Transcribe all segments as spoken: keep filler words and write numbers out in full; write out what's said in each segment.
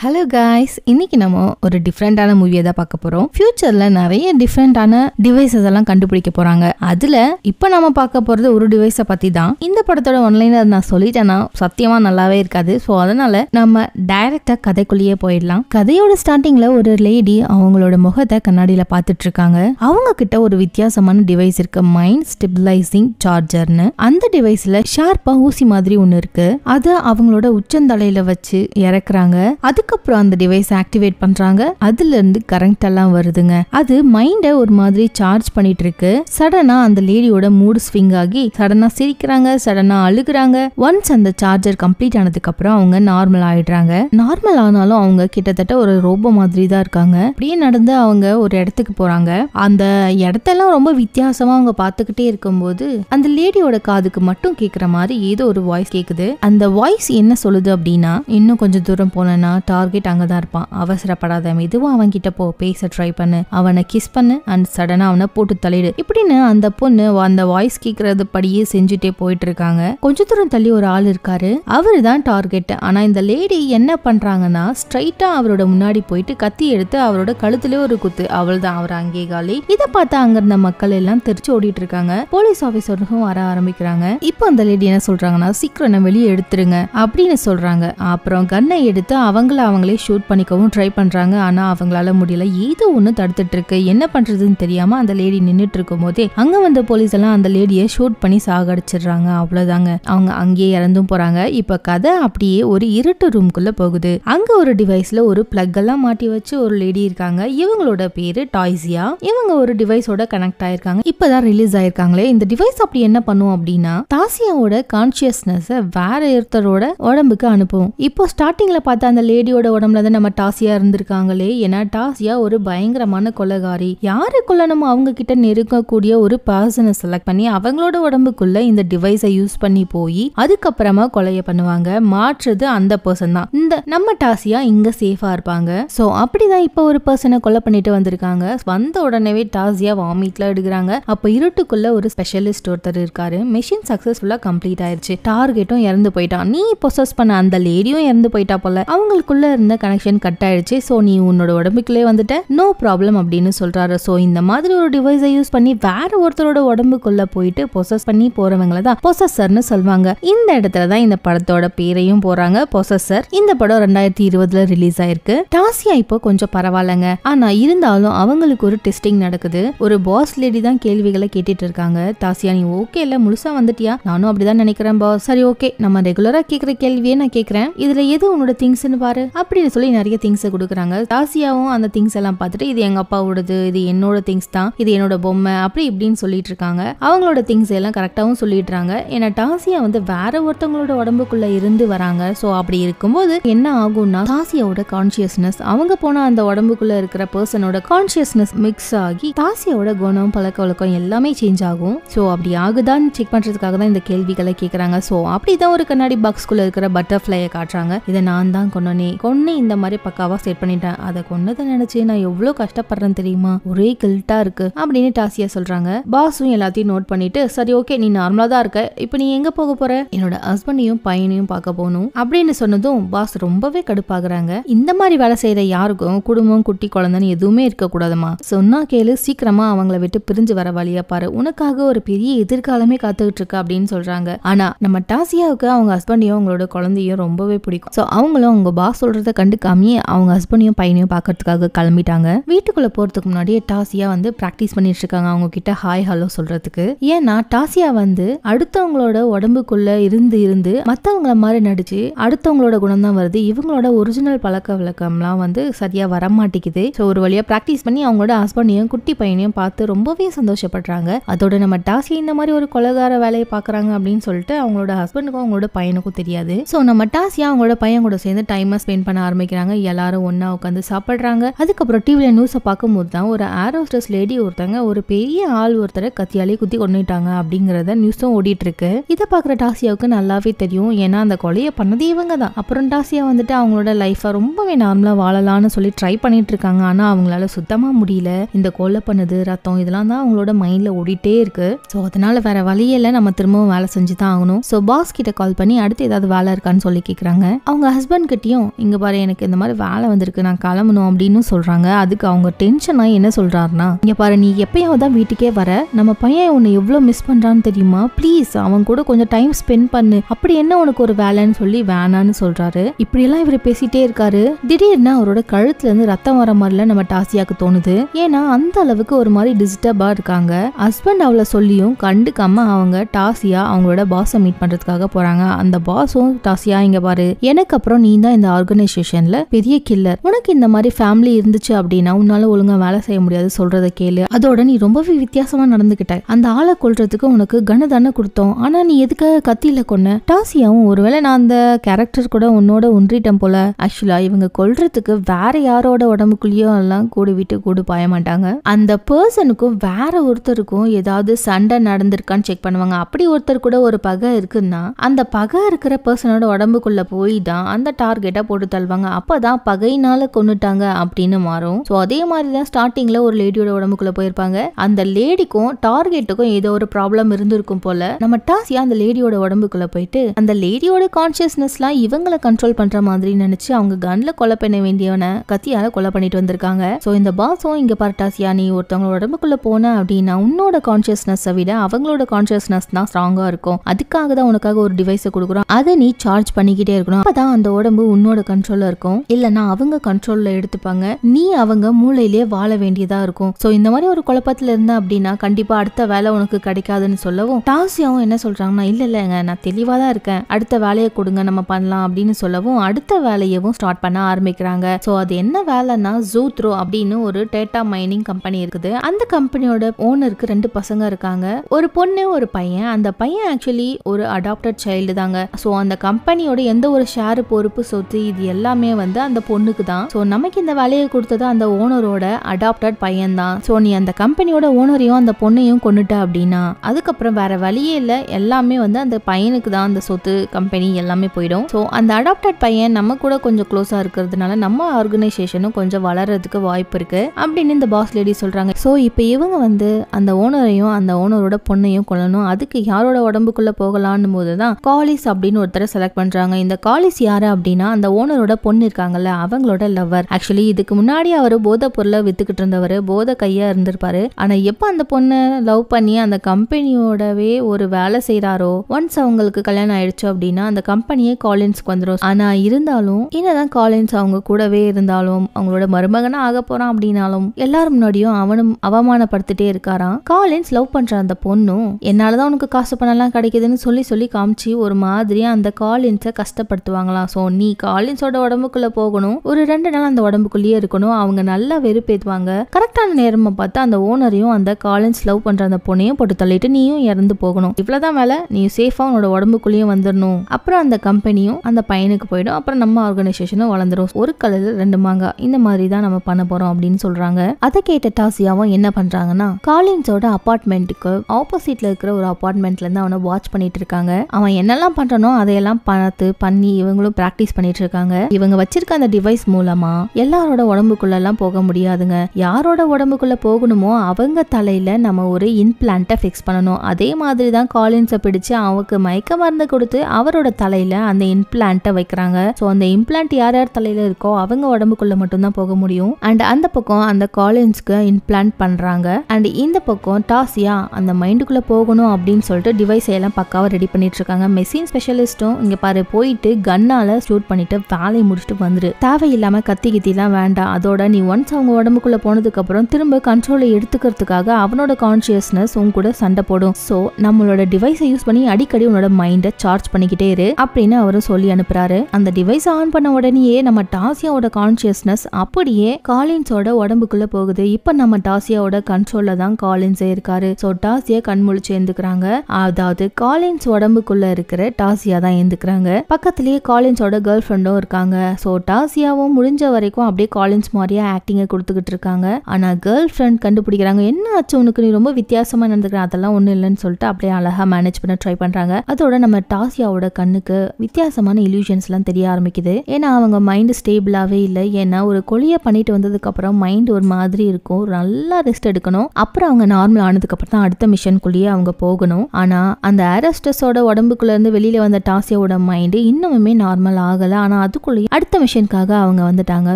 Hello guys, இன்னைக்கு நம்ம ஒரு டிஃபரண்டான மூவியை தான் பார்க்க போறோம். ஃபியூச்சர்ல நிறைய டிஃபரண்டான டிவைसेस எல்லாம் கண்டுபிடிக்க போறாங்க. அதுல இப்போ நாம பார்க்க போறது ஒரு டிவைஸை பத்தி தான். இந்த படத்தோட ஆன்லைன்ல நான் சொல்லிட்டேனா சத்தியமா நல்லாவே இருக்காது. சோ அதனால நம்ம டைரக்ட்டா கதைக்குள்ளே போய்டலாம். கதையோட ஸ்டார்டிங்ல ஒரு லேடி அவங்களோட முகத்தை கண்ணாடியில பார்த்துட்டு இருக்காங்க. அவங்க கிட்ட ஒரு வித்தியாசமான டிவைஸ் இருக்கு, மைண்ட் ஸ்டெபிலைசிங் சார்ஜர்னு. அந்த டிவைஸ்ல ஷார்ப்பா ஊசி மாதிரி ஒன்னு இருக்கு. அத அவங்களோட உச்சந்தலையில வச்சு இறக்குறாங்க. அது அதுக்கப்புறம் அந்த டிவைஸ் ஆக்டிவேட் பண்றாங்க. அதுல இருந்து கரண்ட் எல்லாம் வருதுங்க. அது மைண்டை ஒரு மாதிரி சார்ஜ் பண்ணிட்டு இருக்கு. சடனா அந்த லேடியோட மூடு ஸ்விங் ஆகி சடனா சிரிக்கிறாங்க, சடனா அழுகுறாங்க. ஒன்ஸ் அந்த சார்ஜர் கம்ப்ளீட் ஆனதுக்கு அப்புறம் அவங்க நார்மல் ஆயிடுறாங்க. நார்மல் ஆனாலும் அவங்க கிட்டத்தட்ட ஒரு ரோபோ மாதிரி தான் இருக்காங்க. அப்படியே நடந்து அவங்க ஒரு இடத்துக்கு போறாங்க. அந்த இடத்தெல்லாம் ரொம்ப வித்தியாசமா அவங்க பார்த்துக்கிட்டே இருக்கும்போது அந்த லேடியோட காதுக்கு மட்டும் கேட்கற மாதிரி ஏதோ ஒரு வாய்ஸ் கேக்குது. அந்த வாய்ஸ் என்ன சொல்லுது அப்படின்னா, இன்னும் கொஞ்சம் தூரம் போனேன்னா டார்கெட் அங்கதான் இருப்பான், அவசரப்படாத, மெதுவா அவன் கிட்ட போ, பேச ட்ரை பண்ணு, அவனை கிஸ் பண்ணு அண்ட் சடனா அவனை போட்டு தள்ளிடு இப்படின்னு அந்த பொண்ணு அந்த வாய்ஸ் கேட்கறது படியே செஞ்சுட்டே போயிட்டு இருக்காங்க. கொஞ்ச தூரம் தள்ளி ஒரு ஆள் இருக்காரு, அவரு தான் டார்கெட். ஆனா இந்த லேடி என்ன பண்றாங்கன்னா ஸ்ட்ரைட்டா அவரோட முன்னாடி போயிட்டு கத்தி எடுத்து அவரோட கழுத்துல ஒரு குத்து. அவள் தான் அவர் அங்கே காலி. இதை பார்த்தா அங்க இருந்த மக்கள் எல்லாம் தெரிச்சு ஓடிட்டு இருக்காங்க. போலீஸ் ஆபீசரும் வர ஆரம்பிக்கிறாங்க. இப்போ அந்த லேடி என்ன சொல்றாங்கன்னா, சீக்கிரம் நம்ம வெளியே எடுத்துருங்க அப்படின்னு சொல்றாங்க. அப்புறம் கண்ணை எடுத்து அவங்க அவங்களே ஷூட் பண்ணிக்கவும் ட்ரை பண்றாங்க. ஆனா அவங்களால முடியல, ஏதோ ஒண்ணு தடுத்துட்டு இருக்கு. என்ன பண்றதுன்னு தெரியாம அந்த லேடி நின்னுட்டு இருக்கும் போதே அங்க வந்த போலீஸ் எல்லாம் அந்த லேடியை ஷூட் பண்ணி சாகடிச்சிடுறாங்க. அவ்வளவுதாங்க, அவங்க அங்கேயே இறந்தும் போறாங்க. இப்ப கதை அப்படியே ஒரு இருட்டு ரூம்குள்ள போகுது. அங்க ஒரு டிவைஸ்ல ஒரு பிளக் எல்லாம் மாட்டி வச்சு ஒரு லேடி இருக்காங்க. இவங்களோட பேரு டாய்ஸியா. இவங்க ஒரு டிவைஸோட கனெக்ட் ஆயிருக்காங்க. இப்பதான் ரிலீஸ் ஆயிருக்காங்களே. இந்த டிவைஸ் அப்படி என்ன பண்ணும் அப்படின்னா, டாசியாவோட கான்சியஸ்னஸ் வேற ஒருத்தரோட உடம்புக்கு அனுப்பும். இப்போ ஸ்டார்டிங்ல பார்த்தா அந்த லேடி யோட உடம்புல தான் நம்ம டாசியா இருந்திருக்காங்களே. ஏன்னா டாசியா ஒரு பயங்கரமான கொலைகாரி. யாருக்குள்ள நம்ம அவங்க கிட்ட நெருங்கக்கூடிய ஒரு பர்சனை செலக்ட் பண்ணி அவங்களோட உடம்புக்குள்ள இந்த டிவைஸை யூஸ் பண்ணி போய் அதுக்கப்புறமா கொலையை பண்ணுவாங்க. மாற்றுறது அந்த பர்சன் தான். இந்த நம்ம டாசியா இங்க சேஃபா இருப்பாங்க. சோ அப்படிதான் இப்ப ஒரு பர்சனை கொலை பண்ணிட்டு வந்திருக்காங்க. வந்த உடனேவே டாசியா வாமிட்ல எடுக்கிறாங்க. அப்ப இருட்டுக்குள்ள ஒரு ஸ்பெஷலிஸ்ட் ஒருத்தர் இருக்காரு. மிஷின் சக்சஸ்ஃபுல்லா கம்ப்ளீட் ஆயிருச்சு. டார்கெட்டும் இறந்து போயிட்டான். நீ பொசஸ் பண்ண அந்த லேடியும் இறந்து போயிட்டா போல. அவங்களுக்கு இருந்த கனெக்ஷன் கட் ஆயிடுச்சு. சோ நீ உன்னோட உடம்புக்குள்ளே வந்துட்ட, நோ ப்ராப்ளம் அப்படின்னு சொல்றாரு. சோ இந்த மாதிரி ஒரு டிவைஸை யூஸ் பண்ணி வேற ஒருத்தரோட உடம்புக்குள்ள போயிட்டு பொசஸ் பண்ணி போறவங்கள தான் பொசஸர்னு சொல்வாங்க. இந்த இடத்துல தான் இந்த படத்தோட பேரையும் போறாங்க, பொசஸர். இந்த படம் ரெண்டாயிரத்தி இருபதுல ரிலீஸ் ஆயிருக்கு. டாசியா இப்போ கொஞ்சம் பரவாயில்லங்க. ஆனா இருந்தாலும் அவங்களுக்கு ஒரு டெஸ்டிங் நடக்குது. ஒரு பாஸ் லேடி தான் கேள்விகளை கேட்டுட்டு இருக்காங்க. டாசியா நீ ஓகே இல்ல, முழுசா வந்துட்டியா? நானும் அப்படிதான் நினைக்கிறேன் பாஸ். சரி ஓகே, நம்ம ரெகுலரா கேக்குற கேள்வியே நான் கேக்குறேன். இதுல எது உன்னோட திங்ஸ்ன்னு பாரு அப்படின்னு சொல்லி நிறைய திங்ஸ் கொடுக்குறாங்க. டாசியாவும் அந்த திங்ஸ் எல்லாம் பார்த்துட்டு இது எங்க அப்பாவோடது, இது என்னோட திங்ஸ் தான், இது என்னோட பொம்மை அப்படி இப்படின்னு சொல்லிட்டு இருக்காங்க. அவங்களோட திங்ஸ் எல்லாம் கரெக்டாகவும் சொல்லிடுறாங்க. ஏன்னா டாசியா வந்து வேற ஒருத்தவங்களோட உடம்புக்குள்ள இருந்து வராங்க. ஸோ அப்படி இருக்கும்போது என்ன ஆகும்னா, டாசியாவோட கான்சியஸ்னஸ் அவங்க போன அந்த உடம்புக்குள்ள இருக்கிற பர்சனோட கான்சியஸ்னஸ் மிக்ஸ் ஆகி டாசியாவோட குணம் பழக்க வழக்கம் எல்லாமே சேஞ்ச் ஆகும். ஸோ அப்படி ஆகுதான்னு செக் பண்றதுக்காக தான் இந்த கேள்விகளை கேட்கறாங்க. ஸோ அப்படிதான் ஒரு கண்ணாடி பாக்ஸ்குள்ள இருக்கிற பட்டர்ஃபிளையை காட்டுறாங்க. இதை நான் தான் கொண்டனே, கொன்னு இந்த மாதிரி பக்காவா செட் பண்ணிட்டேன். அதை கொன்னதை நினைச்சு நான் எவ்வளவு கஷ்டப்படுறேன் தெரியுமா, ஒரே கில்ட்டா இருக்கு அப்படின்னு டாசியா சொல்றாங்க. பாஸும் எல்லாத்தையும் நோட் பண்ணிட்டு சரி ஓகே, நீ நார்மலா தான் இருக்க, இப்போ நீ எங்க போக போற? என்னோட ஹஸ்பண்டையும் பையனையும் பார்க்க போகணும் அப்படின்னு சொன்னதும் பாஸ் ரொம்பவே கடுப்பாகிறாங்க. இந்த மாதிரி வேலை செய்யற யாருக்கும் குடும்பம், குட்டி, குழந்தைன்னு எதுவுமே இருக்க கூடாதுமா. சொன்னா கேளு, சீக்கிரமா அவங்கள விட்டு பிரிஞ்சு வர வழியா பாரு, உனக்காக ஒரு பெரிய எதிர்காலமே காத்துக்கிட்டு இருக்கு அப்படின்னு சொல்றாங்க. ஆனா நம்ம டாசியாவுக்கு அவங்க ஹஸ்பண்டையும் அவங்களோட குழந்தையும் ரொம்பவே பிடிக்கும். சோ அவங்களும் அவங்க பாஸ் சொல்றத கண்டுக்காமி அவங்க ஹஸ்பண்டையும் பையனையும் பாக்கிறதுக்காக கிளம்பிட்டாங்க. வீட்டுக்குள்ள போறதுக்கு முன்னாடியே டாசியா வந்து பிராக்டிஸ் பண்ணிட்டு இருக்காங்க அவங்க கிட்ட ஹாய் ஹலோ சொல்றதுக்கு. ஏன்னா டாசியா வந்து அடுத்தவங்களோட உடம்புக்குள்ள இருந்து இருந்து மத்தவங்கள மாதிரி நடிச்சு அடுத்தவங்களோட குணம் தான் வருது. இவங்களோட ஒரிஜினல் பழக்க வழக்கம்லாம் வந்து சரியா வரமாட்டேங்குது. ஸோ ஒரு வழியா பிராக்டிஸ் பண்ணி அவங்களோட ஹஸ்பண்டையும் குட்டி பையனையும் பார்த்து ரொம்பவே சந்தோஷப்படுறாங்க. அதோட நம்ம டாசியா இந்த மாதிரி ஒரு கொலைகார வேலையை பாக்குறாங்க அப்படின்னு சொல்லிட்டு அவங்களோட ஹஸ்பண்டுக்கும் அவங்களோட பையனுக்கும் தெரியாது. ஸோ நம்ம டாசியா அவங்களோட பையன் கூட சேர்ந்து டைமை ஸ்பெண்ட் பண்ண ஆரம்பிக்கிறாங்க. எல்லாரும் ஒன்னா உட்காந்து சாப்பிடுறாங்க. அதுக்கப்புறம் டிவில நியூஸை பார்க்கும்போது தான் ஒரு ஏரோஸ்டஸ் லேடி ஒருத்தங்க ஒரு பெரிய ஆள் ஒருத்தரை கத்தியாலே குத்தி கொண்டுட்டாங்க அப்படிங்கறத நியூஸும் ஓடிட்டு இருக்கு. இதை பாக்குற டாசியாவுக்கு நல்லாவே தெரியும். ஏன்னா அந்த கொலையை பண்ணது இவங்க தான். அப்புறம் டாசியா வந்துட்டு அவங்களோட லைஃபை ரொம்பவே நார்மலா வாழலாம்னு சொல்லி ட்ரை பண்ணிட்டு இருக்காங்க. ஆனா அவங்களால சுத்தமா முடியல. இந்த கொலை பண்ணது ரத்தம் இதெல்லாம் தான் அவங்களோட மைண்ட்ல ஓடிட்டே இருக்கு. ஸோ அதனால வேற வழியில நம்ம திரும்பவும் வேலை செஞ்சுதான் ஆகணும். ஸோ பாஸ் கிட்ட கால் பண்ணி அடுத்து ஏதாவது வேலை இருக்கான்னு சொல்லி கேட்கறாங்க. அவங்க ஹஸ்பண்ட் கிட்டயும் இங்க பாரு எனக்கு இந்த மாதிரி வேலை வந்திருக்கு நான் கிளம்பணும் அப்படின்னு சொல்றாங்க. அதுக்கு அவங்க டென்ஷன் ஆகி என்ன சொல்றாருன்னா, இங்க பாரு நீ எப்பயாவது தான் வீட்டுக்கே வர, நம்ம பையன் உன்னை எவ்வளவு மிஸ் பண்றான்னு தெரியுமா, ப்ளீஸ் அவன் கூட கொஞ்சம் டைம் ஸ்பெண்ட் பண்ணு, அப்படி என்ன உனக்கு ஒரு வேலைன்னு சொல்லி வேணான்னு சொல்றாரு. இப்படி எல்லாம் இவர் பேசிட்டே இருக்காரு. திடீர்னு அவரோட கழுத்துல இருந்து ரத்தம் வர மாதிரில நம்ம டாசியாக்கு தோணுது. ஏன்னா அந்த அளவுக்கு ஒரு மாதிரி டிஸ்டர்பா இருக்காங்க. ஹஸ்பண்ட் அவளை சொல்லியும் கண்டுக்காம அவங்க டாசியா அவங்களோட பாஸை மீட் பண்றதுக்காக போறாங்க. அந்த பாஸும் டாசியா இங்க பாரு எனக்கு அப்புறம் நீ தான் இந்த ஆர்கனைசேஷன்ல பெரிய கில்லர், உனக்கு இந்த மாதிரி ஃபேமிலி இருந்துச்சு அப்படின்னா உன்னால ஒழுங்கா வேலை செய்ய முடியாது சொல்றத கேளு, அதோட நீ ரொம்பவே வித்தியாசமா நடந்துகிட்ட, அந்த ஆளை கொல்றதுக்கு உனக்கு கன தானே கொடுத்தோம், ஆனா நீ எதுக்காக கத்தியில கொன்ன. டாசியாவும் ஒருவேளை நான் அந்த கேரக்டர் கூட உன்னோட ஒன்றிட்டம் போல, ஆக்சுவலா இவங்க கொல்றதுக்கு வேற யாரோட உடம்புக்குள்ளேயோ எல்லாம் கூடி விட்டு கூடு பாய மாட்டாங்க, அந்த பர்சனுக்கும் வேற ஒருத்தருக்கும் ஏதாவது சண்டை நடந்திருக்கான்னு செக் பண்ணுவாங்க. அப்படி ஒருத்தர் கூட ஒரு பகை இருக்குன்னா அந்த பகை இருக்கிற பர்சனோட உடம்புக்குள்ள போய் தான் அந்த டார்கெட்டா போட்டு தள்ளுவாங்க, அப்பதான் பகையினால கொன்னுட்டாங்க அப்படின்னு மாறும். சோ அதே மாதிரிதான் ஸ்டார்டிங்ல ஒரு லேடியோட உடம்புக்குள்ள போயிருப்பாங்க, அந்த லேடிக்கும் டார்கெட்டுக்கும் ஏதோ ஒரு ப்ராப்ளம் இருந்திருக்கும் போல. நம்ம டாசியா அந்த லேடியோட உடம்புக்குள்ள போயிட்டு அந்த லேடியோட கான்சியஸ்னஸ்லாம் இவங்களை கண்ட்ரோல் பண்ற மாதிரி நினைச்சு அவங்க கன்ல கொலை பண்ண வேண்டியவனை கத்தியால கொலை பண்ணிட்டு வந்திருக்காங்க. சோ இந்த பாஸும் இங்க பாரு டாசியா நீ ஒருத்தவங்களோட உடம்புக்குள்ள போன அப்படின்னா உன்னோட கான்சியஸ்னஸை விட அவங்களோட கான்சியஸ்னஸ் தான் ஸ்ட்ராங்கா இருக்கும், அதுக்காக தான் உனக்காக ஒரு டிவைஸை கொடுக்குறோம், அதை நீ சார்ஜ் பண்ணிக்கிட்டே இருக்கணும், அப்பதான் அந்த உடம்பு உன்னோட கண்ட்ரோல்ல இருக்கும், இல்லைன்னா அவங்க கண்ட்ரோல்ல எடுத்துப்பாங்க, நீ அவங்க மூளையிலேயே வாழ வேண்டியதா இருக்கும். சோ இந்த மாதிரி ஒரு குழப்பத்துல இருந்தா அப்படின்னா கண்டிப்பா அடுத்த வேலை உனக்கு கிடைக்காதுன்னு சொல்லவும் டாசியாவும் என்ன சொல்றாங்கன்னா, இல்ல இல்லங்க நான் தெளிவா தான் இருக்கேன், அடுத்த வேலையை கொடுங்க நம்ம பண்ணலாம் அப்படின்னு சொல்லவும் அடுத்த வேலையவும் ஸ்டார்ட் பண்ண ஆரம்பிக்கிறாங்க. சோ அது என்ன வேலைன்னா ஜூத்ரோ அப்படின்னு ஒரு டேட்டா மைனிங் கம்பெனி இருக்குது. அந்த கம்பெனியோட ஓனருக்கு ரெண்டு பசங்க இருக்காங்க, ஒரு பொண்ணு ஒரு பையன். அந்த பையன் ஆக்சுவலி ஒரு அடாப்டட் சைல்டு தாங்க. சோ அந்த கம்பெனியோட எந்த ஒரு ஷேர் பொறுப்பு சொத்து இது எல்லாமே வந்து அந்த பொண்ணுக்கு தான். சோ நமக்கு இந்த வேலையை கொடுத்தது அந்த ஓனரோட அடாப்டட் பையன் தான். சோ நீ அந்த கம்பெனியோட ஓனரையும் அந்த பொண்ணையும் கொண்டுட்ட அப்படின்னா அதுக்கப்புறம் வேற வழியே இல்ல, எல்லாமே வந்து அந்த பையனுக்கு தான் அந்த சொத்து கம்பெனி எல்லாமே போயிடும். சோ அந்த அடாப்டட் பையன் நம்ம கூட கொஞ்சம் க்ளோஸா இருக்கிறதுனால நம்ம ஆர்கனைசேஷனும் கொஞ்சம் வளர்றதுக்கு வாய்ப்பு இருக்கு அப்படின்னு இந்த பாஸ் லேடி சொல்றாங்க. சோ இப்ப இவங்க வந்து அந்த ஓனரையும் அந்த ஓனரோட பொண்ணையும் கொள்ளணும், அதுக்கு யாரோட உடம்புக்குள்ள போகலான்னு போதுதான் காலிஸ் அப்படின்னு ஒருத்தரை செலக்ட் பண்றாங்க. இந்த காலிஸ் யாரு அப்படின்னா அந்த ஓனரோட பொண்ணு இருக்காங்கல்ல அவங்களோட லவர். ஆக்சுவலி இதுக்கு முன்னாடி அவரு போதை பொருளை வித்துக்கிட்டு இருந்தவர், போதை கையா இருந்திருப்பாரு. ஆனா எப்ப அந்த பொண்ணை லவ் பண்ணி அந்த கம்பெனியோடவே ஒரு வேலை செய்யறாரோ, ஒன்ஸ் அவங்களுக்கு கல்யாணம் ஆயிடுச்சு அப்படின்னா அந்த கம்பெனியே காலின்ஸ்க்கு வந்துடும். ஆனா இருந்தாலும் என்னதான் காலின்ஸ் அவங்க கூடவே இருந்தாலும் அவங்களோட மருமகனா ஆக போறான் அப்படின்னாலும் எல்லாரும் முன்னாடியும் அவனும் அவமானப்படுத்திட்டே இருக்காராம். காலின்ஸ் லவ் பண்ற அந்த பொண்ணும் என்னாலதான் உனக்கு காசு பணம்லாம் கிடைக்குதுன்னு சொல்லி சொல்லி காமிச்சு ஒரு மாதிரியா அந்த காலின்ஸை கஷ்டப்படுத்துவாங்களாம். சோ நீ காலின்ஸோட உடம்புக்குள்ள போகணும், ஒரு ரெண்டு நாள் அந்த உடம்புக்குள்ளேயே இருக்கணும், அவங்க நல்லா வெறுப்பேத்துவாங்க. கரெக்டான நேரமா பார்த்து அந்த ஓனரையும் அந்த காலின்ஸ் லவ் பண்ற அந்த பொண்ணையும் போட்டு தள்ளிட்டு நீயும் இறந்து போகணும், இவ்வளவுதான் வேலை, நீ சேஃபா உன்னோட உடம்புக்குள்ளேயும் வந்துடணும், அப்புறம் அந்த கம்பெனியும் அந்த பையனுக்கு போயிடும், அப்புறம் நம்ம ஆர்கனைசேஷனும் வளர்ந்துடும், ஒரு கலர்ல ரெண்டு மாங்கா, இந்த மாதிரி தான் நம்ம பண்ண போறோம் அப்படின்னு சொல்றாங்க. அதை கேட்ட டாசியாவும் என்ன பண்றாங்கன்னா காலின்ஸோட அபார்ட்மெண்ட்டுக்கு ஆப்போசிட்ல இருக்கிற ஒரு அபார்ட்மெண்ட்ல இருந்து அவனை வாட்ச் பண்ணிட்டு இருக்காங்க. அவன் என்னெல்லாம் பண்றானோ அதையெல்லாம் பார்த்து பண்ணி இவங்களும் பிராக்டிஸ் பண்ணிட்டு இருக்காங்க. இவங்க வச்சிருக்க அந்த டிவைஸ் மூலமா எல்லாரோட உடம்புக்குள்ள எல்லாம் போக முடியாதுங்க, யாரோட உடம்புக்குள்ள போகணுமோ அவங்க தலையில நம்ம ஒரு இன்பிளான்ட்டை ஃபிக்ஸ் பண்ணணும். அதே மாதிரி தான் காலின்ஸை பிடிச்சு அவனுக்கு மயக்க மருந்து கொடுத்து அவரோட தலையில அந்த இன்பிளான்ட்டை வைக்கிறாங்க. ஸோ அந்த இன்பிளான்ட் யார் யார் தலையில இருக்கோ அவங்க உடம்புக்குள்ள மட்டும்தான் போக முடியும். அண்ட் அந்த பக்கம் அந்த காலின்ஸ்க்கு இன்பிளான்ட் பண்றாங்க, அண்ட் இந்த பக்கம் டாசியா அந்த மைண்டுக்குள்ள போகணும் அப்படின்னு சொல்லிட்டு டிவைஸ் எல்லாம் பக்காவா ரெடி பண்ணிட்டு இருக்காங்க. மெஷின் ஸ்பெஷலிஸ்டும் இங்க பாரு போயிட்டு கன்னால ஷூட் பண்ணிட்டு வேலையை முடிச்சுட்டு வந்துரு, தேவையில்லாம கத்தி கித்திலாம் வேண்டாம், அதோட நீ ஒன்ஸ் அவங்க உடம்புக்குள்ள போனதுக்கு அப்புறம் திரும்ப கண்ட்ரோலை எடுத்துக்கிறதுக்காக அவனோட கான்சியஸ்னஸ் உன் கூட சண்டை போடும், சோ நம்மளோட டிவைஸை யூஸ் பண்ணி அடிக்கடி உன்னோட மைண்டை சார்ஜ் பண்ணிக்கிட்டே இரு அப்படின்னு அவரும் சொல்லி அனுப்புறாரு. அந்த டிவைஸ் ஆன் பண்ண உடனேயே நம்ம டாசியாவோட கான்சியஸ்னஸ் அப்படியே காலின்ஸோட உடம்புக்குள்ள போகுது. இப்ப நம்ம டாசியாவோட கண்ட்ரோல்ல தான் காலின்ஸே இருக்காரு. சோ டாசியா கண்முழிச்சு எழுந்துக்கிறாங்க, அதாவது காலின்ஸ் உடம்புக்குள்ள இருக்கிற டாசியா தான் எழுந்துக்கிறாங்க. பக்கத்திலேயே காலின்ஸோட கேர்ள் ஃப்ரெண்டும் இருக்காங்க. சோ டாசியாவும் முடிஞ்ச வரைக்கும் அப்படியே காலின்ஸ் மாதிரியா ஆக்டிங்கை கொடுத்துக்கிட்டு இருக்காங்க. ஆனா கேர்ள் ஃப்ரெண்ட் கண்டுபிடிக்கிறாங்க, என்ன ஆச்சு உனக்கு, நீ ரொம்ப வித்தியாசமா நடந்துக்கிற, அதெல்லாம் ஒண்ணும் இல்லைன்னு சொல்லிட்டு அப்படியே அழகா மேனேஜ் பண்ண ட்ரை பண்றாங்க. அதோட நம்ம டாசியாவோட கண்ணுக்கு வித்தியாசமான இல்யூஷன்ஸ் எல்லாம் தெரிய ஆரம்பிக்குது. ஏன்னா அவங்க மைண்ட் ஸ்டேபிளாவே இல்லை. ஏன்னா ஒரு கொலியை பண்ணிட்டு வந்ததுக்கு அப்புறம் மைண்ட் ஒரு மாதிரி இருக்கும், நல்லா ரெஸ்ட் எடுக்கணும், அப்புறம் அவங்க நார்மல் ஆனதுக்கு அப்புறம் தான் அடுத்த மிஷனுக்குள்ளேயே அவங்க போகணும். ஆனா அந்த அரஸ்டஸோட உடம்புக்குள்ள இருந்து வெளியில வந்த டாசியாவோட மைண்ட் இன்னுமே நார்மல் ஆகல. ஆனா அது அதுக்குள்ளேயே அடுத்த மிஷனுக்காக அவங்க வந்துட்டாங்க.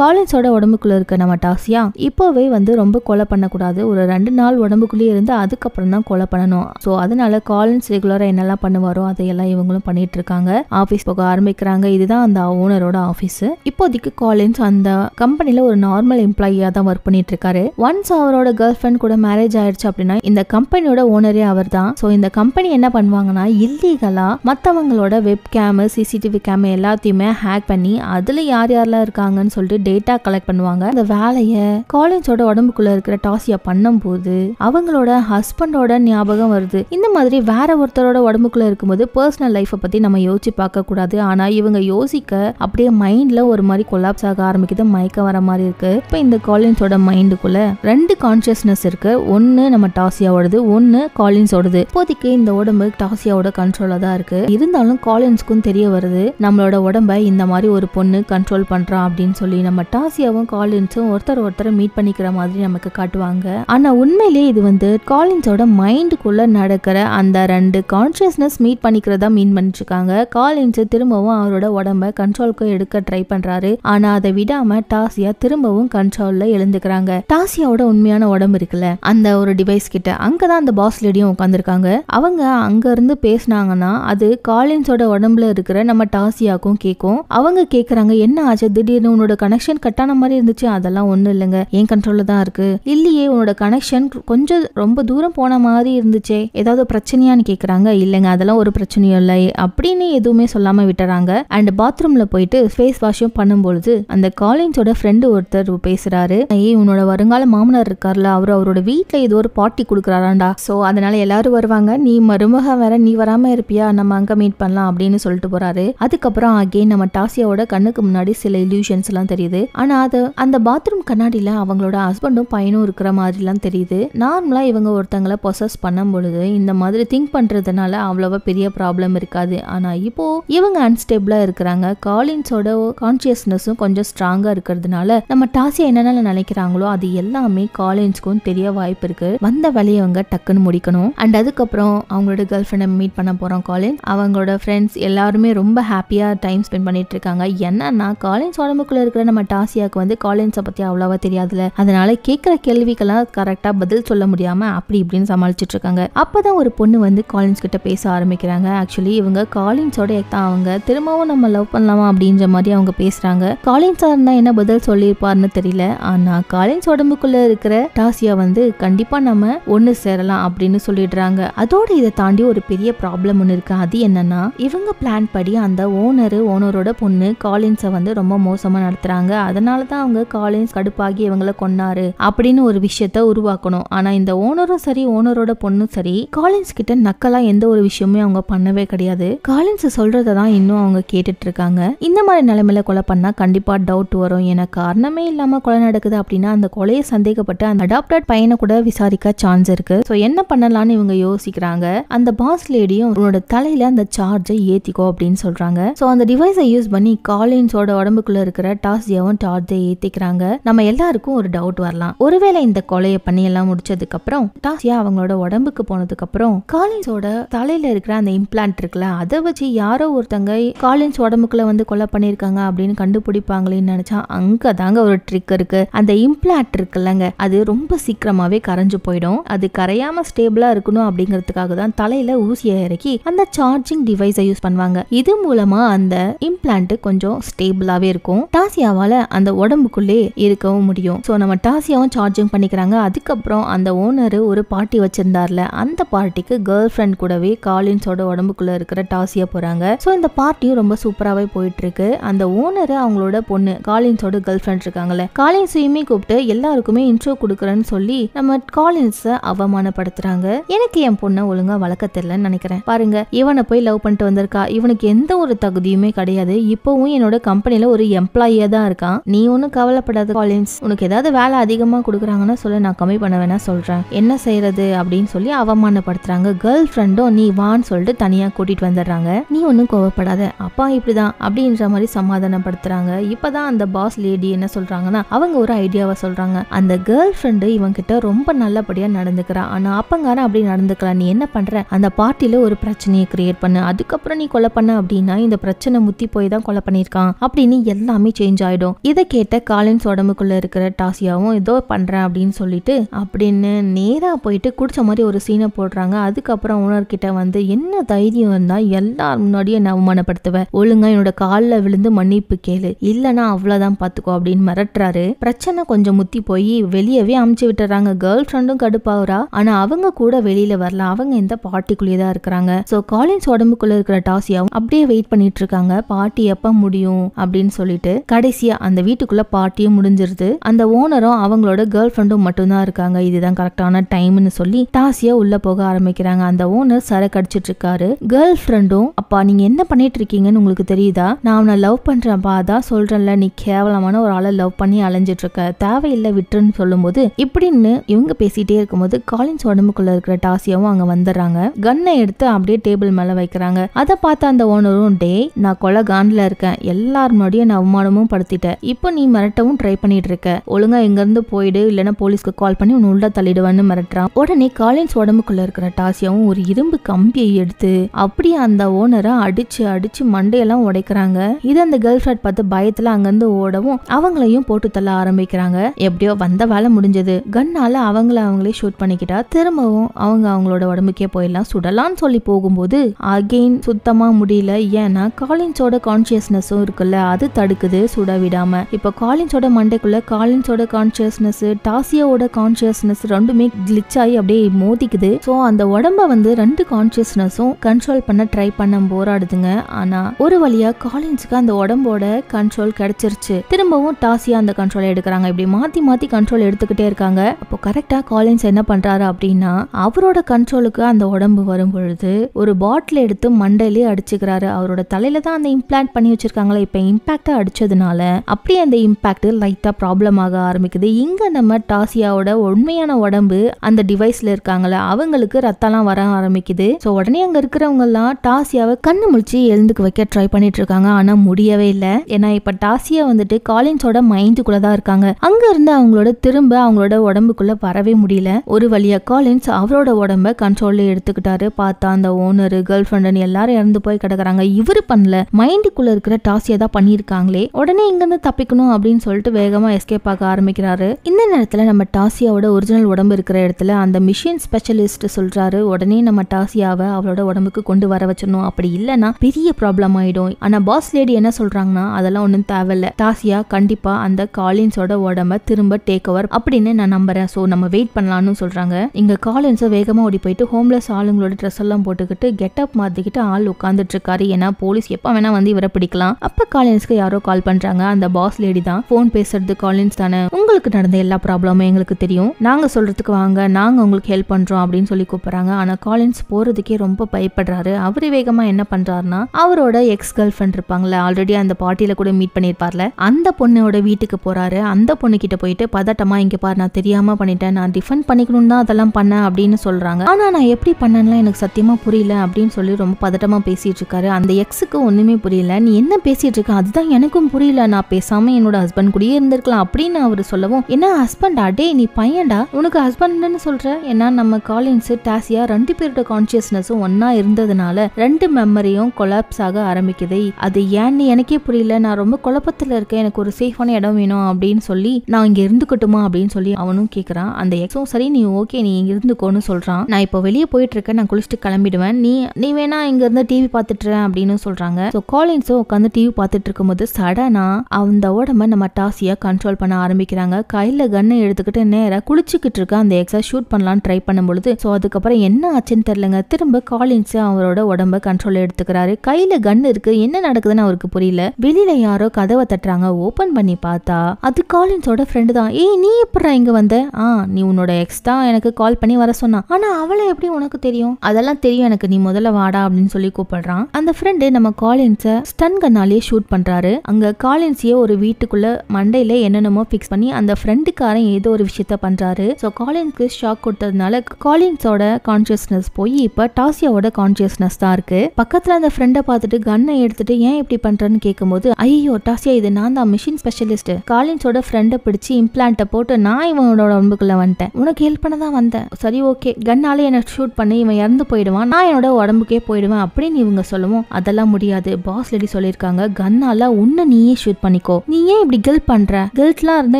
காலின்ஸோட உடம்புக்குள்ள இருக்க நம்ம டாசியா இப்போவே வந்து ரொம்ப கொலை பண்ணக்கூடாது, ஒரு ரெண்டு நாள் உடம்புக்குள்ளேயே இருந்து அதுக்கப்புறம் தான் கொலை பண்ணணும். ஸோ அதனால காலின்ஸ் ரெகுலரா என்னெல்லாம் பண்ணுவாரோ அதையெல்லாம் இவங்களும் பண்ணிட்டு இருக்காங்க. ஆஃபீஸ் போக ஆரம்பிக்கிறாங்க. இதுதான் அந்த ஓனரோட ஆஃபீஸ். இப்போதைக்கு காலின்ஸ் அந்த கம்பெனில ஒரு நார்மல் எம்ப்ளாயியா தான் ஒர்க் பண்ணிட்டு இருக்காரு. ஒன்ஸ் அவரோட கேர்ள் ஃப்ரெண்ட் கூட மேரேஜ் ஆயிடுச்சு அப்படின்னா இந்த கம்பெனியோட ஓனரே அவர் தான். ஸோ இந்த கம்பெனி என்ன பண்ணுவாங்கன்னா இல்லீகலா மற்றவங்களோட வெப் கேமு சிசிடிவி கேமு எல்லாத்தையுமே ஹேக் பண்ணி அதுல யார் யாரெல்லாம் இருக்காங்கன்னு சொல்லிட்டு டேட்டா கலெக்ட் பண்ணுவாங்க. அந்த வேலையை காலின்ஸோட உடம்புக்குள்ள இருக்கிற டாசியா பண்ணும் போது அவங்களோட ஹஸ்பண்டோட ஞாபகம் வருது. இந்த மாதிரி வேற ஒருத்தரோட உடம்புக்குள்ள இருக்கும்போது பர்சனல் லைஃபை பத்தி நம்ம யோசிச்சு பார்க்க கூடாது. ஆனா இவங்க யோசிக்க அப்படியே மைண்ட்ல ஒரு மாதிரி கொலாப்ஸ் ஆக ஆரம்பிக்குது, மயக்க வர மாதிரி இருக்கு. இப்ப இந்த காலின்ஸோட மைண்டுக்குள்ள ரெண்டு கான்சியஸ்னஸ் இருக்கு. ஒன்னு நம்ம டாசியாவோடது, ஒன்னு காலின்ஸோடது. இப்போதைக்கு இந்த உடம்பு டாசியாவோட கண்ட்ரோல தான் இருக்கு. இருந்தாலும் காலின்ஸ்க்கும் தெரிய வருது நம்மளோட உடம்பை இந்த மாதிரி ஒரு பொண்ணு கண்ட்ரோல் பண்றான் அப்படின்னு சொல்லி. நம்ம டாசியாவும் காலின்ஸும் ஒருத்தர் ஒருத்தர் மீட் பண்ணிக்கிற மாதிரி நமக்கு காட்டுவாங்க. ஆனா உண்மையிலே இது வந்து காலின்ஸோட மைண்டுக்குள்ள நடக்கிற அந்த ரெண்டு கான்சியஸ்னஸ் மீட் பண்ணிக்கிறதா மீன் பண்ணிருக்காங்க. காலின்ஸ் திரும்பவும் அவரோட உடம்பை கண்ட்ரோலுக்கு எடுக்க ட்ரை பண்றாரு. ஆனா அதை விடாம டாசியா திரும்பவும் கண்ட்ரோல்ல எழுந்துக்கிறாங்க. டாசியாவோட உண்மையான உடம்பு இருக்குல்ல அந்த ஒரு டிவைஸ் கிட்ட அங்கதான் அந்த பாஸ் லேடியும் உட்காந்துருக்காங்க. அவங்க அங்க இருந்து பேசினாங்கன்னா அது காலின்ஸோட உடம்புல இருக்கிற நம்ம டாசியாக்கும் கேட்கும். அவங்க கேக்குறாங்க என்ன ஆச்சு திடீர்னு உன்னோட கனெக்ஷன் கட் ஆன மாதிரி இருந்துச்சு. அதெல்லாம் ஒண்ணும் இல்லைங்க, என் கண்ட்ரோல்ல தான் இருக்கு. இல்லையே உன்னோட கனெக்ஷன் கொஞ்சம் ரொம்ப தூரம் போன மாதிரி இருந்துச்சே, ஏதாவது பிரச்சனையான்னு கேக்குறாங்க. இல்லைங்க அதெல்லாம் ஒரு பிரச்சனையும் இல்லை அப்படின்னு எதுவுமே சொல்லாம விட்டுறாங்க. அண்ட் பாத்ரூம்ல போயிட்டு ஃபேஸ் வாஷும் பண்ணும்பொழுது அந்த காலின்ஸோட ஃப்ரெண்டு ஒருத்தர் பேசுறாரு. ஏய் உன்னோட வருங்கால மாமனார் இருக்கார்ல அவரு அவரோட வீட்டுல ஏதோ ஒரு பார்ட்டி கொடுக்குறாராண்டா, சோ அதனால எல்லாரும் வருவாங்க, நீ மருமக வேற, நீ வராம இருப்பியா, நம்ம அங்க மீட் பண்ணலாம் அப்படின்னு சொல்லிட்டு போறாரு. அதுக்கப்புறம் அகைன் நம்ம டாசியாவோட கண்ணுக்கு முன்னாடி சில இல்யூஷன்ஸ் எல்லாம் தெரியுது. ஆனா அது அந்த பாத்ரூம் கண்ணாடியில அவங்களோட ஹஸ்பண்டும் பையனும் இருக்கிற மாதிரி எல்லாம் தெரியுது. நார்மலா இவங்க ஒருத்தங்களை பொசஸ் பண்ணும் பொழுது இந்த மாதிரி திங்க் பண்றதுனால அவ்வளவா பெரிய ப்ராப்ளம் இருக்காது. ஆனா இப்போ இவங்க அன்ஸ்டேபிளா இருக்கிறாங்க. காலின்ஸோட கான்சியஸ்னஸும் கொஞ்சம் ஸ்ட்ராங்கா இருக்கிறதுனால நம்ம டாசியா என்னென்ன நினைக்கிறாங்களோ அது எல்லாமே காலின்ஸ்க்கும் தெரிய வாய்ப்பு இருக்கு. வந்த வேலையை அவங்க டக்குன்னு முடிக்கணும். அண்ட் அதுக்கப்புறம் அவங்களோட கேர்ள் ஃப்ரெண்டை மீட் பண்ண போறோம் காலின்ஸ். அவங்களோட ஃப்ரெண்ட்ஸ் எல்லாருமே ரொம்ப ஹாப்பியா டைம் ஸ்பெண்ட் பண்ணிட்டு இருக்காங்க. என்னன்னா காலின்ஸ் உடம்புக்குள்ள இருக்கிற நம்ம டாசியாவுக்கு வந்து காலின்ஸை பத்தி அவ்வளவா தெரியாதுல, அதனால கேட்கிற கேள்விக்கெல்லாம் கரெக்டா பதில் சொல்ல முடியாம அப்படி இப்படின்னு சமாளிச்சுட்டு இருக்காங்க. அப்பதான் ஒரு பொண்ணு வந்து காலின்ஸ் கிட்ட பேச ஆரம்பிக்கிறாங்க. ஆக்சுவலி இவங்க காலின்ஸோட தான் அவங்க திரும்பவும் நம்ம லவ் பண்ணலாமா அப்படின்ற மாதிரி அவங்க பேசுறாங்க. காலின்ஸா இருந்தா என்ன பதில் சொல்லியிருப்பாருன்னு தெரியல. ஆனா காலின்ஸ் உடம்புக்குள்ள இருக்கிற டாசியா வந்து கண்டிப்பா நம்ம ஒன்னு சேரலாம் அப்படின்னு சொல்லிடுறாங்க. அதோட இதை தாண்டி ஒரு பெரிய ப்ராப்ளம் ஒன்று இருக்கு. அது என்னன்னா இவங்க பிளான் படி அந்த ஓனர் ஓனரோட பொண்ணு காலின்ஸை வந்து ரொம்ப மோசமா நடத்துறாங்க, அதனாலதான் அவங்க காலின்ஸ் கடுப்பாகி இவங்களை கொன்னாரு அப்படின்னு ஒரு விஷயத்த உருவாக்கணும். ஆனா இந்த ஓனரும் சரி ஓனரோட பொண்ணும் சரி காலின்ஸ் கிட்ட நக்கலா எந்த ஒரு விஷயமும் அவங்க பண்ணவே கிடையாது. காலின்ஸ் சொல்றதான் இன்னும் அவங்க கேட்டுட்டு இருக்காங்க. இந்த மாதிரி நிலைமையில கொலை பண்ணா கண்டிப்பா டவுட் வரும், ஏன்னா காரணமே இல்லாம கொலை நடக்குது அப்படின்னா அந்த கொலையை சந்தேகப்பட்டு அந்த அடாப்டட் பையனை கூட விசாரிக்க சான்ஸ் இருக்கு. சோ என்ன பண்ணலாம்னு இவங்க யோசிக்கிறாங்க. அந்த பாஸ் லேடியும் உன்னோட தலையில அந்த சார்ஜை ஏத்திக்கோ அப்படின்னு சொல்றாங்க. சோ அந்த டிவைஸை யூஸ் பண்ணி காலின்ஸோட உடம்புக்குள்ள இருக்கிற டாசியாவும் சார்ஜை ஏத்திக்கிறாங்க. நம்ம எல்லாருக்கும் ஒரு டவுட் வரலாம், ஒருவேளை இந்த கொலையை பண்ணி எல்லாம் முடிச்சதுக்கு அப்புறம் டாசியா அவங்களோட உடம்புக்கு போனதுக்கு அப்புறம் காலின்ஸோட தலையில இருக்கிற அந்த இம்ப்ளான்ட் இருக்குல்ல அதை வச்சு யாரோ ஒருத்தங்க காலின்ஸ் உடம்புக்குள்ள வந்து கொலை பண்ணிருக்காங்க அப்படின்னு கண்டுபிடிப்பாங்களேன்னு நினைச்சா அங்க தாங்க ஒரு ட்ரிக் இருக்கு. அந்த இம்ப்ளான்ட் இருக்குல்லங்க அது ரொம்ப சீக்கிரமாவே கரைஞ்சு போயிடும். அது கரையாம ஸ்டேபிளா இருக்கணும் அப்படிங்கிறதுக்காக தான் தலையில ஊசியை இறக்கி அந்த சார்ஜிங் டிவைஸை யூஸ் பண்ணுவாங்க. இது மூலமா அந்த இம்ப்ளான்ட் கொஞ்சம் ஸ்டேபிளாவே இருக்கும். டாசியாவால அந்த உடம்புக்குள்ளே இருக்கவும் முடியும். சோ நம்ம டாசியாவும் சார்ஜிங் பண்ணிக்கிறாங்க. அதுக்கப்புறம் அந்த ஓனர் ஒரு பார்ட்டி வச்சிருந்தார்ல அந்த பார்ட்டிக்கு கேர்ள் ஃப்ரெண்ட் கூடவே காலின்ஸோட உடம்புக்குள்ள இருக்கிற டாசியா போறாங்க. சோ இந்த பார்ட்டியும் ரொம்ப சூப்பராவே போயிட்டு இருக்கு. அந்த ஓனர் அவங்களோட பொண்ணு காலின்ஸோட கேர்ள் ஃப்ரெண்ட் இருக்காங்கல்ல காலின்ஸையுமே கூப்பிட்டு எல்லாருக்குமே இன்ட்ரோ கொடுக்குறேன்னு சொல்லி நம்ம காலின்ஸை அவமானப்படுத்துறாங்க. எனக்கு என் பொண்ணை ஒழுங்கா வளர்க்க தெரியலன்னு நினைக்கிறேன், பாருங்க இவனை போய் லவ் பண்ணிட்டு வந்திருக்கா, இவனுக்கு எந்த ஒரு தகுதியுமே கிடையாது, இப்பவும் என்னோட கம்பெனில ஒரு எம்ப்ளாயியா தான் இருக்கான், நீ ஒன்னும் கவலைப்படாத காலின்ஸ், உனக்கு ஏதாவது வேலை அதிகமா கொடுக்குறாங்கன்னா சொல்ல நான் கம்மி பண்ண வேணா சொல்றேன், என்ன செய்யறது அப்படின்னு சொல்லி அவமானப்படுத்துறாங்க. கேர்ள் ஃப்ரெண்டும் நீ வான்னு சொல்லிட்டு தனியா கூட்டிட்டு வந்துடுறாங்க. நீ ஒன்னும் கோவப்படாத, அப்பா இப்படிதான் அப்படின்ற மாதிரி சமாதானப்படுத்துறாங்க. இப்பதான் அந்த பாஸ் லேடி என்ன சொல்றாங்கன்னா அவங்க ஒரு ஐடியாவை சொல்றாங்க. அந்த கேர்ள் ஃப்ரெண்டு இவங்க கிட்ட ரொம்ப நல்லபடியா நடந்துக்கிறா, ஆனா அப்பங்காரன் அப்படி நடந்துக்கலாம், நீ என்ன பண்ற அந்த பார்ட்டில ஒரு பிரச்சனையை கிரியேட் பண்ணு, அதுக்கப்புறம் நீ கொலை பண்ண அப்படின்னா இந்த பிரச்சனை முத்தி போய் தான் கொலை வேலை பண்ணிருக்கான் அப்படின்னு எல்லாமே சேஞ்ச் ஆயிடும். இதை கேட்ட காலின்ஸ் உடம்புக்குள்ள இருக்கிற டாசியாவும் ஏதோ பண்றேன் அப்படின்னு சொல்லிட்டு அப்படின்னு நேரா போயிட்டு குடிச்ச மாதிரி ஒரு சீனை போடுறாங்க. அதுக்கப்புறம் ஓனர்கிட்ட வந்து என்ன தைரியம் இருந்தா எல்லாரும் முன்னாடியே என்ன அவமானப்படுத்துவேன், ஒழுங்கா என்னோட காலில் விழுந்து மன்னிப்பு கேளு, இல்லைன்னா அவ்வளவுதான் பாத்துக்கோ அப்படின்னு மிரட்டுறாரு. பிரச்சனை கொஞ்சம் முத்தி போய் வெளியவே அமுச்சு விட்டுறாங்க. கேர்ள் ஃப்ரெண்டும் கடுப்பாவரா, ஆனா அவங்க கூட வெளியில வரல, அவங்க இந்த பார்ட்டிக்குள்ளேதான் இருக்கிறாங்க. சோ காலின்ஸ் உடம்புக்குள்ள இருக்கிற டாசியாவும் அப்படியே வெயிட் பண்ணிட்டு இருக்காங்க, பார்ட்டி எப்ப முடியும் அப்படின்னு சொல்லிட்டு. கடைசியா அந்த வீட்டுக்குள்ள பார்ட்டியும் முடிஞ்சிருது. அந்த ஓனரும் அவங்களோட கேர்ள் ஃப்ரெண்டும் மட்டும்தான் இருக்காங்க. இதுதான் கரெக்டான டைம்னு சொல்லி டாசியா உள்ள போக ஆரம்பிக்கிறாங்க. அந்த ஓனர் சரக்கு அடிச்சிட்டு இருக்காரு. கேர்ள் ஃப்ரெண்டும், அப்பா நீங்க என்ன பண்ணிட்டு இருக்கீங்கன்னு உங்களுக்கு தெரியுதா, நான் அவனை லவ் பண்றேன்ப்பா, அதான் சொல்றேன்ல நீ கேவலமான ஒரு ஆளை லவ் பண்ணி அலைஞ்சிட்டு இருக்க, தேவையில்லை விட்டுன்னு சொல்லும் போது இப்படின்னு இவங்க பேசிட்டே இருக்கும்போது காலின்ஸ் உடம்புக்குள்ள இருக்கிற டாசியாவும் அங்க வந்துடுறாங்க. கன்னை எடுத்து அப்படியே டேபிள் மேல வைக்கிறாங்க. அதை பார்த்த அந்த ஓனரும், டே நான் கொலை காண்டில் இருக்கேன், எல்லாரும் முன்னாடியும் நான் அவமானமும் படுத்திட்டேன், இப்போ நீ மிரட்டவும் ட்ரை பண்ணிட்டு இருக்க, ஒழுங்கா எங்க இருந்து போயிடு, இல்லைன்னா போலீஸ்க்கு கால் பண்ணி உன் உள்ள தள்ளிடுவான்னு மிரட்டுறான். உடனே காலின்ஸ் உடம்புக்குள்ள இருக்கிற டாசியாவும் ஒரு இரும்பு கம்பியை எடுத்து அப்படியே அந்த ஓனரை அடிச்சு அடிச்சு மண்டையெல்லாம் உடைக்கிறாங்க. இது அந்த கேர்ள் ஃபிரெண்ட் பார்த்து பயத்துல அங்கிருந்து ஓடவும் அவங்களையும் போட்டு தள்ள ஆரம்பிக்கிறாங்க. எப்படியோ வந்த வேலை முடிஞ்சது. கன்னால அவங்கள அவங்களே ஷூட் பண்ணிக்கிட்டா திரும்பவும் அவங்க அவங்களோட உடம்புக்கே போயிடலாம் சுடலான்னு சொல்லி போகும்போது அகெயின் சுத்தமா முடியல. ஏன்னா காலின்ஸோட கான்சியஸ்னஸும் இருக்குல்ல, அது தடுக்குது சுட விடாம. இப்ப காலின்ஸோட மண்டைக்குள்ள காலின்ஸோட கான்சியஸ்னஸ் டாசியாவோட கான்சியஸ்னஸ் ரெண்டுமே கிளிச் ஆகி அப்படியே மோதிக்குது. சோ அந்த உடம்ப வந்து ரெண்டு கான்சியஸ்னஸும் கண்ட்ரோல் பண்ண ட்ரை பண்ண போராடுதுங்க. ஆனா ஒரு வழியா காலின்ஸுக்கு அந்த உடம்போட கண்ட்ரோல் கிடைச்சிருச்சு. திரும்பவும் டாசியா அந்த கண்ட்ரோலை எடுக்கிறாங்க. இப்படி மாத்தி மாத்தி கண்ட்ரோல் எடுத்துக்கிட்டே இருக்காங்க. அப்போ கரெக்டா காலின்ஸ் என்ன பண்றாரு அப்படின்னா அவரோட கண்ட்ரோலுக்கு அந்த உடம்பு வரும் பொழுது ஒரு பாட்டில் எடுத்து மண்டையிலே அடிச்சுக்கிறாரு. அவரோட தலையில தான் அந்த இம்ப்ளான்ட் பண்ணி வச்சிருக்காங்களே, இப்ப இம்பாக்டா அடிச்சதுனால அப்படியே அந்த இம்பாக்ட் லைட்டா ப்ராப்ளம் ஆக ஆரம்பிக்குது. இங்க நம்ம டாசியாவோட உண்மையான உடம்பு அந்த டிவைஸ்ல இருக்காங்களே அவங்களுக்கு ரத்தம்லாம் வர ஆரம்பிக்குது. சோ உடனே அங்க இருக்கிறவங்க எல்லாம் டாசியாவை கண்ணு முழிச்சு எழுந்துக்கு வைக்க ட்ரை பண்ணிட்டு இருக்காங்க. ஆனா முடியவே இல்லை. ஏன்னா இப்ப டாசியா வந்துட்டு காலின்ஸோட மைண்டுக்குள்ளதான் இருக்காங்க. அங்க இருந்து அவங்களோட திரும்ப அவங்களோட உடம்புக்குள்ள வரவே முடியல. ஒரு வழியா காலின்ஸ் அவரோட உடம்ப கண்ட்ரோல்ல எடுத்துக்கிட்டாரு. பார்த்தா அந்த ஓனர் கேர்ள் ஃப்ரெண்ட் எல்லாரும் இறந்து போய் கிடக்குறாங்க. இவரு பண்ணல, மைண்டுக்குள்ள இருக்கிற டாசியா தான் பண்ணிருக்காங்களே. உடனே இங்க இருந்து தப்பிக்கணும் அப்படின்னு சொல்லிட்டு வேகமா எஸ்கேப் ஆக ஆரம்பிக்கிறாரு. இந்த நேரத்துல நம்ம டாசியாவோட ஒரிஜினல் உடம்பு இருக்கிற இடத்துல அந்த மிஷின் ஸ்பெஷலிஸ்ட் சொல்றாரு, உடனே நம்ம டாசியாவை அவளோட உடம்புக்கு கொண்டு வர வச்சிடணும், அப்படி இல்லைன்னா பெரிய ப்ராப்ளம் ஆயிடும். ஆனா பாஸ் லேடி என்ன சொல்றாங்கன்னா அதெல்லாம் ஒன்றும் தேவையில்ல, டாசியா கண்டிப்பா அந்த காலின்ஸோட உடம்ப திரும்ப டேக் ஓவர் அப்படின்னு நான் நம்புறேன், சோ நம்ம வெயிட் பண்ணலாம்னு சொல்றாங்க. இங்க காலின்ஸ் வேகமா ஓடி போயிட்டு ஹோம்லெஸ் ஆளுங்களோட ட்ரெஸ் எல்லாம் போட்டுக்கிட்டு கெட்டப் மாத்திக்கிட்டு ஆள் உட்காந்துட்டு இருக்காரு. ஏன்னா போலீஸ் எப்ப வேணா வந்து இவரை பிடிக்கலாம். அப்ப காலின்ஸ்க்கு யாரோ கால் பண்றாங்க. அந்த பாஸ் லேடி தான் போன் பேசுறது. காலின்ஸ் தானே, உங்களுக்கு நடந்த எல்லா ப்ராப்ளமும் எங்களுக்கு தெரியும், நாங்க சொல்றதுக்கு வாங்க, நாங்க உங்களுக்கு ஹெல்ப் பண்றோம் அப்படின்னு சொல்லி கூப்பிடுறாங்க. ஆனா காலின்ஸ் போறதுக்கே ரொம்ப பயப்படுறாரு. அவரு வேகமா என்ன பண்றாருன்னா அவரோட எக்ஸ் கேர்ள் ஃப்ரெண்ட் இருப்பாங்கல்ல, ஆல்ரெடி அந்த பார்ட்டியில கூட மீட் பண்ணிருப்பார்ல, அந்த பொண்ணோட வீட்டுக்கு போறாரு. அந்த பொண்ணு கிட்ட போயிட்டு பதட்டமா, இங்க பாரு நான் தெரியாம பண்ணிட்டேன், நான் டிஃபன் பண்ணிக்கணும் தான் அதெல்லாம் பண்ண அப்படின்னு சொல்றாங்க. ஆனா நான் எப்படி பண்ணேன்னா எனக்கு சத்தியமா புரியல அப்படின்னு சொல்லி ரொம்ப பதட்டமா பேசிட்டு இருக்காரு. அந்த எக்ஸுக்கு ஒண்ணுமே புரியல, நீ என்ன பேசிட்டு இருக்க அதுதான் எனக்கும் புரியல, நான் பேசாம என்னோட ஹஸ்பண்ட் கூடயே இருந்திருக்கலாம் அப்படின்னு அவரு சொல்லவும், என்ன ஹஸ்பண்டா, டே நீ பையன்டா, உனக்கு ஹஸ்பண்ட்னு சொல்ற? ஏன்னா நம்ம காலின்ஸ் டாசியா ரெண்டு பேரோட கான்சியஸ்னஸும் ஒன்னா இருந்ததுனால ரெண்டு மெமரியும் கொலாப்ஸ் ஆக ஆரம்பிக்குது. அது ஏன்னு எனக்கே புரியல, நான் ரொம்ப குழப்பத்துல இருக்கேன், எனக்கு ஒரு சேஃபான இடம் வேணும் அப்படின்னு சொல்லி நான் இங்க இருந்துக்கட்டுமா அப்படின்னு சொல்லி அவனும் கேட்கறான். அந்த எக்ஸும் சரி நீ ஓகே நீ இங்க இருந்துக்கோன்னு சொல்றான். நான் இப்போ வெளியே போயிட்டு இருக்கேன், நான் குளிச்சுட்டு கிளம்பிடுவேன், நீ நீ வேணா இங்க இருந்து டிவி பாத்துட்டு அப்படின்னு சொல்றாங்க. சோ காலின்ஸும் உட்காந்து டிவி பார்த்துட்டு இருக்கும்போது சடனா அந்த உடம்ப நம்ம டாசியா கண்ட்ரோல் பண்ண ஆரம்பிக்கிறாங்க. கையில கன்னை எடுத்துக்கிட்டு நேரா குளிச்சுக்கிட்டு இருக்க அந்த எக்ஸா ஷூட் பண்ணலான்னு ட்ரை பண்ணும் பொழுது சோ அதுக்கப்புறம் என்ன ஆச்சுன்னு தெரியலங்க. திரும்ப காலின்ஸ் அவரோட உடம்ப கண்ட்ரோல் எடுத்துக்கிறாரு. கையில கன் இருக்கு, என்ன நடக்குதுன்னு அவருக்கு புரியல. வெளியில யாரோ கதவை தட்டுறாங்க. ஓபன் பண்ணி பார்த்தா அது காலின்ஸோட ஃப்ரெண்டு தான். ஏய் நீ எப்படா இங்க வந்த? ஆ நீ உன்னோட எக்ஸ் தான் எனக்கு கால் பண்ணி வர சொன்னா, ஆனா அவளை எப்படி உனக்கு தெரியும்? அதெல்லாம் தெரியும் எனக்கு, நீ முதல்ல வாடா அப்படின்னு சொல்லி கூப்பிடுறான். அந்த ஃப்ரெண்டு நம்ம காலின்ஸை ஸ்டன் கன்னாலேயே ஷூட் பண்றாரு. அங்க காலின்ஸையே ஒரு வீட்டுக்குள்ள மண்டையில என்னென்னமோ பிக்ஸ் பண்ணி அந்த ஃப்ரெண்டுக்காரன் ஏதோ ஒரு விஷயத்த பண்றாரு. சோ காலின்ஸ்க்கு ஷாக் கொடுத்ததுனால காலின்ஸோட கான்சியஸ்னஸ் போய் இப்ப டாசியாவோட கான்சியஸ்னஸ் தான் இருக்கு. பக்கத்துல அந்த ஃப்ரெண்டை பார்த்துட்டு கன்னை எடுத்துட்டு ஏன் இப்படி பண்றேன்னு கேட்கும்போது, ஐயோ டாசியா இது நான் தான் மிஷின் ஸ்பெஷலிஸ்ட், காலின்ஸோட ஃப்ரெண்டை பிடிச்சி இம்ப்ளான்ட்டை போட்டு நான் இவனோட உடம்புக்குள்ள வந்துட்டேன், உனக்கு ஹெல்ப் பண்ணதான் வந்தேன், சரி ஓகே கன்னாலே என்ன ஷூட் பண்ணி இவன் இறந்து போயிடுவான், நான் என்னோட உடம்புக்கே போயிடுவேன் அப்படின்னு இவங்க சொல்லவும், அதெல்லாம் முடியாது பாஸ் லேடி சொல்லி சொல்லிருக்காங்க, கன்னால உன்ன நீயே ஷூட் பண்ணிக்கோ, நீ ஏன் இப்படி கில்ட் பண்ற, கில்ட்லாம் இருந்தா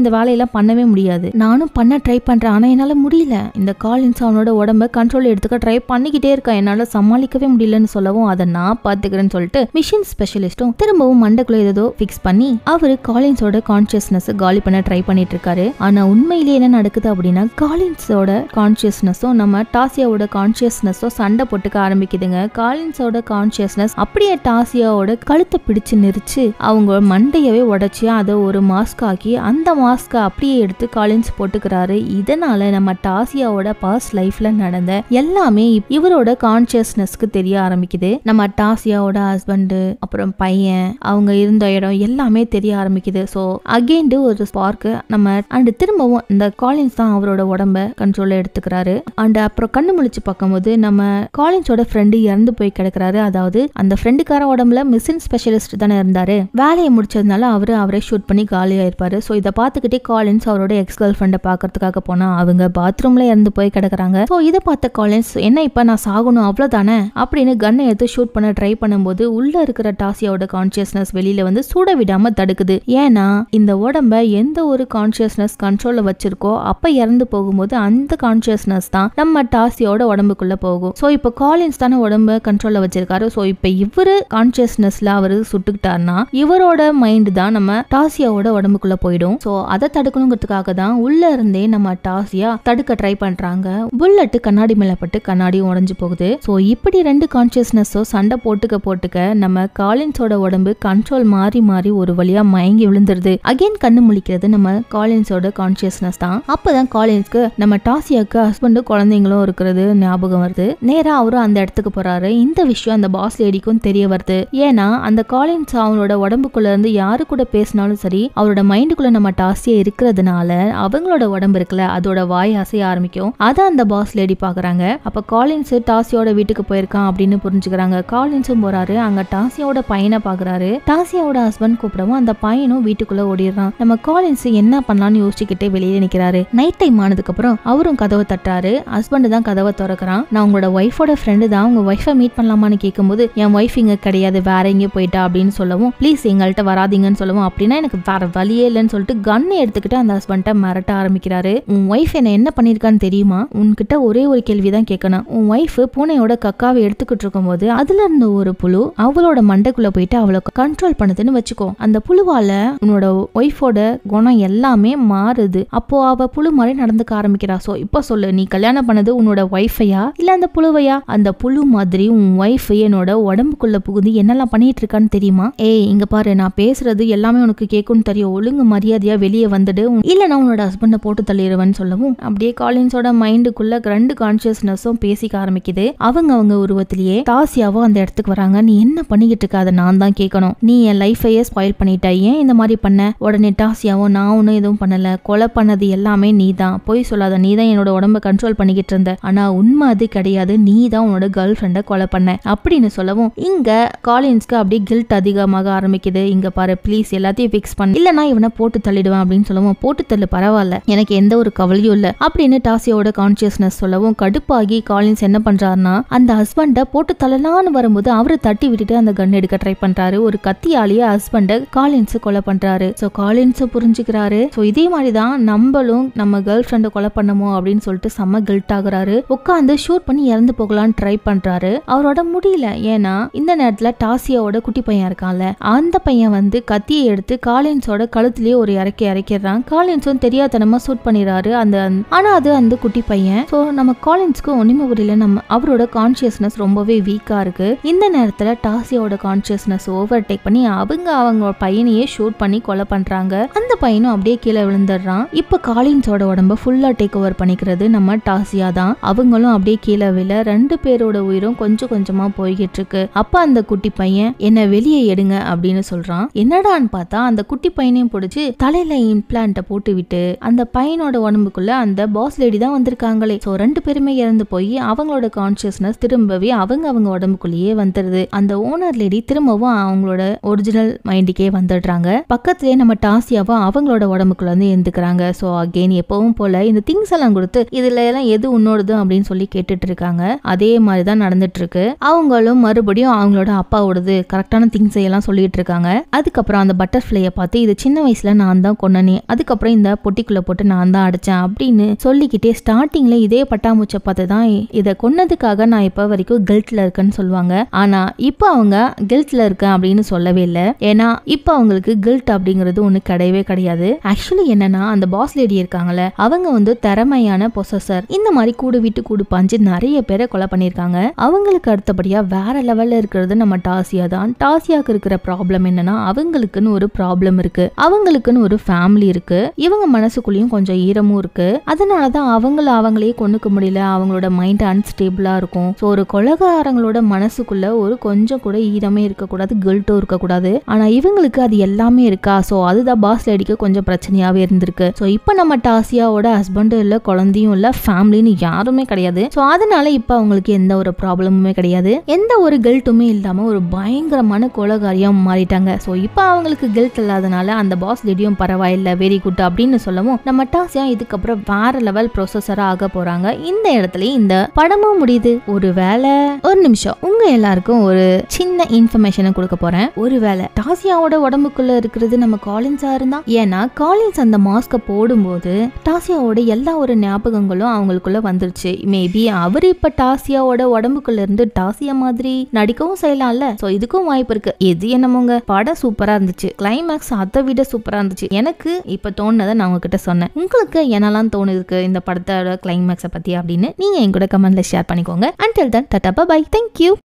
இந்த வேலையெல்லாம் பண்ணவே முடியாது, நானும் பண்ண ட்ரை பண்றேன் ஆனா என்னால முடியல, இந்த காலின்ஸ் அவனோட உடம்ப கண்ட்ரோல் எடுத்துக்க ட்ரை பண்ணிக்கிட்டே இருக்கான், என்னால சமாளிக்கவே முடியலன்னு சொல்லவும் அதை நான் பாத்துக்கிறேன்னு சொல்லிட்டு மிஷின் ஸ்பெஷலிஸ்டும் திரும்பவும் மண்டக்குள்ள ஏதோ பிக்ஸ் பண்ணி அவரு காலின்ஸோட கான்சியஸ்னஸ் காலி பண்ண ட்ரை பண்ணிட்டு இருக்காரு. ஆனா உண்மையிலேயே என்ன நடக்குது அப்படின்னா காலின்ஸோட கான்சியஸ்னஸும் நம்ம டாசியாவோட கான்சியஸ்னஸும் சண்டை போட்டுக்க ஆரம்பிக்குதுங்க. காலின்ஸோட கான்சியஸ்னஸ் அப்படியே டாசியாவோட கழுத்தை பிடிச்சு நெரிச்சு அவங்க மண்டையவே உடைச்சி அதை ஒரு மாஸ்க் ஆக்கி அந்த மாஸ்கை அப்படியே எடுத்து காலின்ஸ் போட்டுக்கிறாரு. இதனால நம்ம டாசியாவோட பாஸ்ட் லைஃப்ல நடந்த எல்லாமே இவரோட கான்சியஸ்னஸ்க்கு தெரிய ஆரம்பிக்குது. நம்ம டாசியாவோட ஹஸ்பண்டு அப்புறம் பையன் அவங்க இருந்த இடம் எல்லாமே தெரிய ஆரம்பிக்குது. ஸோ அகெயின் ஒரு ஸ்பார்க்கு நம்ம அண்ட் திரும்பவும் இந்த காலின்ஸ் தான் அவரோட உடம்ப கண்ட்ரோல்ல எடுத்துக்கிறாரு. அண்ட் அப்புறம் கண்ணு முழிச்சு பார்க்கும்போது நம்ம காலின்ஸோட ஃப்ரெண்டு இறந்து போய் கிடக்கிறாரு. அதாவது அந்த ஃப்ரெண்டுக்கார உடம்புல மிஷின் ஸ்பெஷலிஸ்ட் தானே இருந்தாரு, வேலையை முடிச்சதுனால அவரு அவரே ஷூட் பண்ணி காலியாயிருப்பாரு. ஸோ இதை பார்த்துக்கிட்டே காலின்ஸ் அவரோட எக்ஸ் கேர்ள் ஃப்ரெண்டை பார்க்கறதுக்காக போனா அவங்க பாத்ரூம்ல இறந்து போய் கிடக்குறாங்க. ஸோ இதை பார்த்த காலின்ஸ் என்ன இப்ப நான் சாகணும் அவ்வளவுதானே அப்படின்னு கன்னை எடுத்து ஷூட் பண்ண ட்ரை பண்ணும்போது உள்ள இருக்கிற டாசியாவோட கான்சியஸ்னஸ் வெளியில வந்து சூட விடாம தடுக்குது. ஏன்னா இந்த உடம்ப எந்த ஒரு கான்சியஸ்னஸ் கண்ட்ரோல்ல வச்சிருக்கோ அப்ப இறந்து போகும்போது அந்த கான்சியஸ்னஸ் தான் நம்ம டாசியோட உடம்புக்குள்ள போகும். சோ இப்போ காலின்ஸ் தான உடம்ப கண்ட்ரோல்ல வச்சிருக்காரு. சோ இப்போ இவரு கான்சியஸ்னஸ்ல அவரு சுட்டுக்கிட்டாருன்னா இவரோட மைண்ட் தான் நம்ம டாசியாவோட உடம்புக்குள்ள போயிடும். சோ அதை தடுக்கணுங்கிறதுக்காக தான் உள்ள இருந்தே நம்ம டாசியா தடுக்க ட்ரை பண்றாங்க. புல்லட்டு கண்ணாடி மேலப்பட்டு கண்ணாடியும் உடஞ்சு போகுது. சோ இப்படி ரெண்டு கான்சியஸ்னஸும் சண்டை போட்டுக்க போட்டுக்க நம்ம காலின்ஸோட உடம்பு கண்ட்ரோல் மாறி மாறி ஒரு வழியா மயங்கி விழுந்துருது. அகைன் கண்ணு முழிக்கிறது நம்ம காலின்ஸோட கான்சியஸ்னஸ் தான். அப்பதான் காலின்ஸ்க்கு நம்ம டாசியாக்கு ஹஸ்பண்டு குழந்தைங்களும் இருக்கிறது ஞாபகம் வருது. நேரா அவரும் அந்த இடத்துக்கு போறாரு. இந்த விஷயம் அந்த பாஸ் லேடிக்கும் தெரிய வருது. ஏன்னா அந்த காலின்ஸ் அவனோட உடம்புக்குள்ள இருந்து யாரு கூட பேசினாலும் சரி அவரோட மைண்டுக்குள்ள நம்ம டாசியா இருக்கிறதுனால அவங்களோட உடம்பு இருக்குல்ல அதோட வாய் அசைய ஆரம்பிக்கும். அதை அந்த பாஸ் லேடி பாக்குறாங்க. அப்ப காலின்ஸ் டாசியோட வீட்டுக்கு போயிருக்கான் அப்படின்னு புரிஞ்சுக்கிறாங்க. காலின்ஸும் போறாரு. அங்க டாசியாவோட பையனை பாக்குறாரு. டாசியாவோட ஹஸ்பண்ட் கூப்பிடவும் அந்த பையனும் வீட்டுக்குள்ள ஓடிடுறான். நம்ம காலின்ஸ் என்ன பண்ணலாம்னு யோசிச்சுக்கிட்டே வெளியே நிக்கிறாரு. நைட் டைம் ஆனதுக்கு அப்புறம் அவரும் கதவை தட்டுறாரு. ஹஸ்பண்ட் தான் கதவை திறக்கிறான். நான் உங்களோட ஒய்ஃபோட ஃப்ரெண்டு தான், உங்க ஒய்ஃபை மீட் பண்ணலாமான்னு கேட்கும்போது என் ஒய்ஃப் இங்க கிடையாது வேற எங்கேயும் போயிட்டா அப்படின்னு சொல்லவும் ப்ளீஸ் எங்கள்கிட்ட வராதிங்கன்னு சொல்லவும் அப்படின்னா எனக்கு வேற வழியே இல்லைன்னு சொல்லிட்டு கன்னை எடுத்துக்கிட்டு அந்த ஹஸ்பண்ட மிரட்ட ஆரம்பிக்கிறாரு. உன் ஒய்ஃப் என்ன என்ன பண்ணிருக்கான்னு தெரியுமா, உன்கிட்ட ஒரே ஒரு கேள்விதான் கேட்கணும், உன் ஒய்ஃப் பூனையோட கக்காவை எடுத்துக்கிட்டு இருக்கும் போது அதுல இருந்த ஒரு புழு அவளோட மண்டைக்குள்ள போயிட்டு அவளை கண்ட்ரோல் பண்ணுதுன்னு வச்சுக்கோ, அந்த புழுவால உன்னோட ஒய்ஃபோட குணம் எல்லாமே மாறுது, அப்போ அவ புழு மாதிரி நடந்துக்க ஆரம்பிக்கிறா. சோ இப்ப சொல்லு, நீ கல்யாணம் பண்ணது உன்னோட ஒய்ஃபையா இல்ல அந்த புழுவையா? அந்த புழு மாதிரி உன் ஒய்ஃப் என்னோட உடம்புக்குள்ள புகுந்து என்னெல்லாம் பண்ணிட்டு இருக்கான்னு தெரியுமா? ஏய் இங்க பாரு, நான் பேசுறது எல்லாமே உனக்கு கேட்கும்னு தெரியும், ஒழுங்கு மரியாதையா வெளியே வந்துடு, இல்ல நான் உன்னோட ஹஸ்பண்ட போட்டு தள்ளிடுவேன்னு சொல்லவும் அப்படியே காலின்ஸோட மைண்டுக்குள்ள ரெண்டு கான்சியஸ்னஸும் பேசிக்க ஆரம்பிக்குது. அவங்க அவங்க உருவத்திலேயே டாசியாவோ அந்த இடத்துக்கு வராங்க. நீ என்ன பண்ணிக்கிட்டு இருக்க அதை நான் தான் கேட்கணும், நீ என் லைஃபையே ஸ்பாயில் பண்ணிட்ட, ஏன் இந்த மாதிரி பண்ண? உடனே டாசியாவும் நான் ஒன்னும் எதுவும் பண்ணல, கொலை பண்ணது எல்லாமே நீ தான், போய் சொல்லாத, நீ தான் என்னோட உடம்ப கண்ட்ரோல் பண்ணிக்கிட்டு இருந்த, ஆனா உண்மை அது கிடையாது, நீ தான் உன்னோட கேர்ள் ஃப்ரெண்ட கொலை பண்ண அப்படின்னு சொல்லவும் இங்க காலின்ஸ்க்கு அப்படியே கில்ட் அதிகமாக ஆரம்பிக்குது. இங்க பாரு பிளீஸ் எல்லாத்தையும் பிக்ஸ் பண்ண, இல்ல நான் இவனை போட்டு தள்ளிடுவேன் அப்படின்னு சொல்லவும் போட்டு தள்ளு பரவாயில்ல, எனக்கு எந்த ஒரு கவலையும் இல்ல அப்படின்னு டாசியோட கான்சியஸ்னஸ் சொல்லவும் கடுப்பாகி காலின்ஸ் என்ன பண்றாருன்னா அந்த ஹஸ்பண்ட போட்டு தள்ளலான்னு வரும்போது அவரை தட்டி விட்டுட்டு அந்த கன் எடுக்க ட்ரை பண்றாரு. ஒரு கத்தியாலேயே ஹஸ்பண்ட காலின்ஸ் கொலை பண்றாரு. So Collins புரிஞ்சுக்கிறாரு. சோ இதே மாதிரி தான் நம்மளும் நம்ம கேர்ள் ஃப்ரெண்டை கொலை பண்ணமோ அப்படின்னு சொல்லிட்டு செம்ம கில்ட் ஆகுறாரு. உட்காந்து ஷூட் பண்ணி இறந்து போகலான்னு ட்ரை பண்றாரு. அவரோட முடியல. ஏன்னா இந்த நேரத்துல டாசியாவோட குட்டி பையன் இருக்கான்ல, அந்த பையன் வந்து கத்தியை எடுத்து காலின்ஸோட கழுத்துலயே ஒரு இறக்கி இறக்கிறான். காலின்ஸும் தெரியாதனமா ஷூட் பண்ணிடுறாரு. அந்த ஆனா அது அந்த குட்டி பையன். சோ நம்ம காலின்ஸ்க்கு ஒண்ணுமே புரியல. நம்ம அவரோட கான்சியஸ்னஸ் ரொம்பவே வீக்கா இருக்கு. இந்த நேரத்துல டாசியாவோட கான்சியஸ்னஸ் ஓவர் டேக் பண்ணி அவங்க அவங்க பையனையே ஷூட் பண்ணி கொலை பண்றாங்க. அந்த பையனும் அப்படியே கீழே விழுந்துடுறான். இப்ப காலின்ஸோட உடம்ப ஃபுல்லா டேக் ஓவர் பண்ணிக்கிறது நம்ம டாசியா தான். அவங்களும் அப்படியே கீழே விழ ரெண்டு பேரோட உயிரும் கொஞ்சம் கொஞ்சமா போய்கிட்டு இருக்கு. அப்ப அந்த குட்டி பையன் என்ன வெளியே எடுங்க அப்படின்னு சொல்றான். என்னடான்னு பார்த்தா அந்த குட்டி பையனையும் பிடிச்சு தலையில இம்ப்ளான்ட போட்டு விட்டு அந்த பையனோட உடம்புக்குள்ள அந்த பாஸ் லேடி தான் வந்திருக்காங்களே. சோ ரெண்டு பேருமே இறந்து போய் அவங்களோட கான்சியஸ்னஸ் திரும்பவே அவங்க அவங்க உடம்புக்குள்ளேயே வந்துருது. அந்த ஓனர் லேடி திரும்பவும் அவங்களோட ஒரிஜினல் மைண்டுக்கே வந்துடுறாங்க. பக்கத்திலே நம்ம டாசியாவோ அவங்களோட உடம்புக்குள்ள வந்து எழுந்துக்கிறாங்க. சோ அகெயின் எப்பவும் போல இந்த திங்ஸ் எல்லாம் கொடுத்து இதுல எல்லாம் எது உன்னோடது அப்படின்னு சொல்லி கேட்டுட்டு இருக்காங்க. அதே மாதிரிதான் நடந்துட்டு இருக்கு. அவங்களும் மறுபடியும் அவங்களோட அப்பாவோடது கரெக்ட் கரெக்டான திங்ஸ் எல்லாம் சொல்லிட்டு இருக்காங்க. அதுக்கப்புறம் அந்த பட்டர்ஃப்ளையை பார்த்து இது சின்ன வயசுல நான் தான் கொன்னேன், அதுக்கப்புறம் இந்த பொட்டிக்குள்ள போட்டு நான் தான் அடிச்சேன் அப்படின்னு சொல்லிக்கிட்டே ஸ்டார்டிங்ல இதே பட்டாமூச்சை பார்த்து தான் இதை கொன்னதுக்காக நான் இப்ப வரைக்கும் கில்ட்ல இருக்கேன்னு சொல்லுவாங்க. ஆனா இப்ப அவங்க கில்ட்ல இருக்கேன் அப்படின்னு சொல்லவே இல்லை. ஏன்னா இப்ப அவங்களுக்கு கில்ட் அப்படிங்கிறது ஒண்ணு கிடையவே கிடையாது. ஆக்சுவலி என்னன்னா அந்த பாஸ் லேடி இருக்காங்கல்ல, அவங்க வந்து திறமையான பொசஸர். இந்த மாதிரி கூடு வீட்டு கூடு பாஞ்சு நிறைய பேரை கொலை பண்ணிருக்காங்க. அவங்களுக்கு அடுத்தபடியா வேற லெவல்ல இருக்கிறது நம்ம டாசியா தான். டாசியாக்கு இருக்கிற ப்ராப்ளம் என்னன்னா அவங்களுக்குன்னு ஒரு ப்ராப்ளம் இருக்கு, அவங்களுக்குன்னு ஒரு ஃபேமிலி இருக்கு, இவங்க மனசுக்குள்ளேயும் கொஞ்சம் ஈரமும் இருக்கு. அதனாலதான் அவங்கள அவங்களே கொண்டுக்க முடியல, அவங்களோட மைண்ட் அன்ஸ்டேபிளா இருக்கும். ஸோ ஒரு கொலகாரங்களோட மனசுக்குள்ள ஒரு கொஞ்சம் கூட ஈரமே இருக்கக்கூடாது, கில்ட்டும் இருக்கக்கூடாது. ஆனா இவங்களுக்கு அது எல்லாமே இருக்கா? ஸோ அதுதான் பாஸ் லேடிக்கு கொஞ்சம் பிரச்சனையாவே இருந்திருக்கு. ஸோ இப்போ நம்ம டாசியாவோட ஹஸ்பண்டும் இல்லை, குழந்தையும் இல்லை, ஃபேமிலின்னு யாருமே கிடையாது. ஸோ அதனால இப்போ அவங்களுக்கு எந்த ஒரு ப்ராப்ளமுமே கிடையாது, எந்த ஒரு கில்ட்டுமே இல்லாம ஒரு பயங்கரமான கொலகாரியா மாறிட்டாங்க. ஸோ இப்போ அவங்களுக்கு கில்ட் இல்லாதனால அந்த பாஸ் லேடியும் பரவாயில்ல, வெரி குட் அப்படின்னு சொல்லவும் நம்ம டாசியா இதுக்கப்புறம் வேற லெவல் ப்ரொசஸரா ஆக போறாங்க. இந்த இடத்துல இந்த படமும் முடியுது. ஒருவேளை ஒரு நிமிஷம் உங்க எல்லாருக்கும் ஒரு சின்ன இன்ஃபர்மேஷனை கொடுக்க போறேன். ஒருவேளை டாசியாவோட உடம்புக்குள்ள இருக்கிறது நம்ம காலின்ஸா இருந்தா, ஏன்னா காலின்ஸ் அந்த மாஸ்க போடும்போது டாசியாவோட எல்லா ஒரு ஞாபகங்களும் அவங்களுக்குள்ள வந்துருச்சு. மேபி அவர் இப்ப டாசியாவோட உடம்புக்குள்ள இருந்து டாசியா மாதிரி நடிக்கவும் செய்யலாம்ல. சோ இதுக்கும் வாய்ப்பு இருக்கு. எது என்னமோங்க, படம் சூப்பரா இருந்துச்சு, கிளைமேக்ஸ் அதை விட சூப்பரா இருந்துச்சு. எனக்கு இப்ப தோணுனதை நான் உங்ககிட்ட சொன்னேன். உங்களுக்கு என்னெல்லாம் தோணுது இந்த படத்தோட கிளைமேக்ஸை பத்தி அப்படின்னு நீங்க என் கூட கமெண்ட்ல ஷேர் பண்ணிக்கோங்க. Until then, tata, bye bye, thank you.